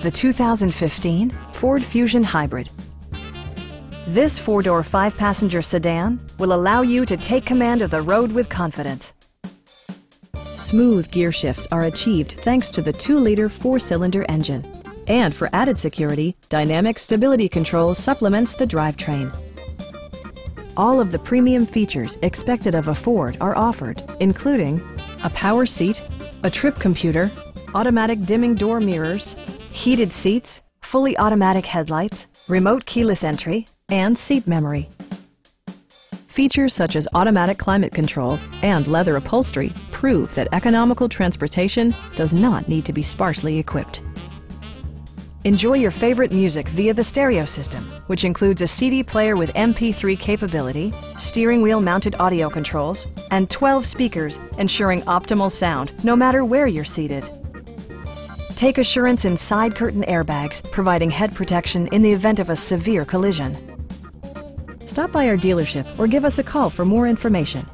The 2015 Ford Fusion Hybrid. This four-door, five-passenger sedan will allow you to take command of the road with confidence. Smooth gear shifts are achieved thanks to the 2-liter four-cylinder engine. And for added security, dynamic stability control supplements the drivetrain. All of the premium features expected of a Ford are offered, including a power seat, a trip computer, automatic dimming door mirrors, heated seats, fully automatic headlights, remote keyless entry, and seat memory. Features such as automatic climate control and leather upholstery prove that economical transportation does not need to be sparsely equipped. Enjoy your favorite music via the stereo system, which includes a CD player with MP3 capability, steering wheel mounted audio controls, and 12 speakers ensuring optimal sound no matter where you're seated. Take assurance in side curtain airbags, providing head protection in the event of a severe collision. Stop by our dealership or give us a call for more information.